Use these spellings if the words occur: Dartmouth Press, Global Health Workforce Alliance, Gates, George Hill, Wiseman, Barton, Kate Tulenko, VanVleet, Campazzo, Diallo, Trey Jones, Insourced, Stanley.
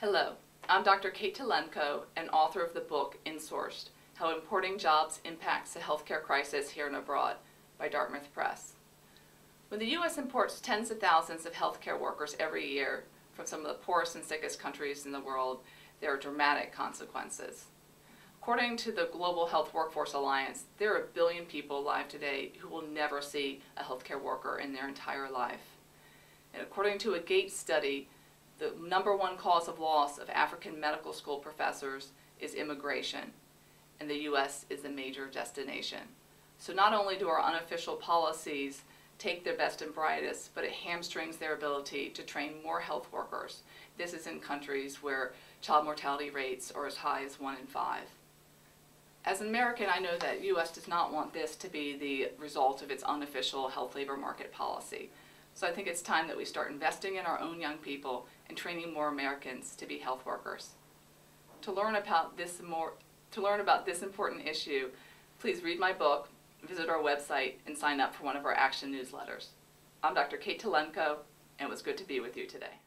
Hello, I'm Dr. Kate Tulenko, and author of the book Insourced, How Importing Jobs Impacts the Healthcare Crisis Here and Abroad by Dartmouth Press. When the U.S. imports tens of thousands of healthcare workers every year from some of the poorest and sickest countries in the world, there are dramatic consequences. According to the Global Health Workforce Alliance, there are 1 billion people alive today who will never see a healthcare worker in their entire life. And according to a Gates study, the #1 cause of loss of African medical school professors is immigration, and the U.S. is the major destination. So not only do our unofficial policies take their best and brightest, but it hamstrings their ability to train more health workers. This is in countries where child mortality rates are as high as 1 in 5. As an American, I know that U.S. does not want this to be the result of its unofficial health labor market policy. So I think it's time that we start investing in our own young people and training more Americans to be health workers. To learn about this important issue, please read my book, visit our website, and sign up for one of our Action newsletters. I'm Dr. Kate Tulenko, and it was good to be with you today.